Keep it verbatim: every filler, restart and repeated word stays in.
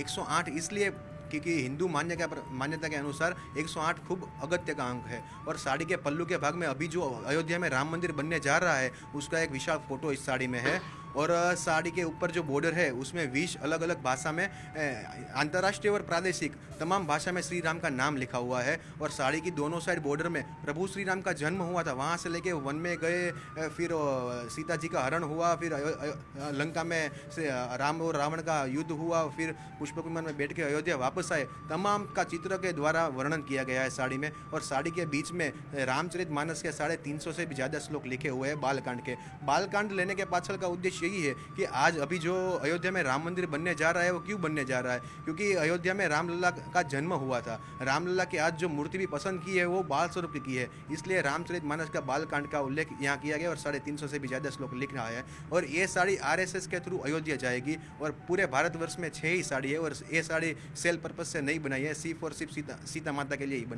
एक सौ आठ इसलिए क्योंकि हिंदू मान्यता मान्यता के अनुसार एक सौ आठ खूब अगत्य का अंक है। और साड़ी के पल्लू के भाग में अभी जो अयोध्या में राम मंदिर बनने जा रहा है उसका एक विशाल फोटो इस साड़ी में है। और साड़ी के ऊपर जो बॉर्डर है उसमें बीस अलग अलग भाषा में अंतर्राष्ट्रीय और प्रादेशिक तमाम भाषा में श्री राम का नाम लिखा हुआ है। और साड़ी की दोनों साइड बॉर्डर में प्रभु श्री राम का जन्म हुआ था, वहाँ से लेके वन में गए, फिर सीता जी का हरण हुआ, फिर लंका में राम और रावण का युद्ध हुआ, फिर पुष्पक विमान में बैठ के अयोध्या वापस आए, तमाम का चित्र के द्वारा वर्णन किया गया है साड़ी में। और साड़ी के बीच में रामचरित मानस के साढ़े तीन सौ से भी ज़्यादा श्लोक लिखे हुए हैं बालकांड के। बालकांड लेने के पाछल का उद्देश्य यही है कि आज अभी जो अयोध्या में राम मंदिर बनने जा रहा है वो क्यों बनने जा रहा है, क्योंकि अयोध्या में रामलला का जन्म हुआ था। रामलला के आज जो मूर्ति भी पसंद की है वो बाल स्वरूप की है, इसलिए रामचरित मानस का बालकांड का उल्लेख यहाँ किया गया। और साढ़े तीन सौ से भी ज़्यादा श्लोक लिख रहा है। और ये साड़ी आर एस एस के थ्रू अयोध्या जाएगी। और पूरे भारतवर्ष में छः ही साड़ी है और ये साड़ी सेल पर्पज से नहीं बनाई है, सिर्फ और सिर्फ सीता सीता माता के लिए ही बनाई।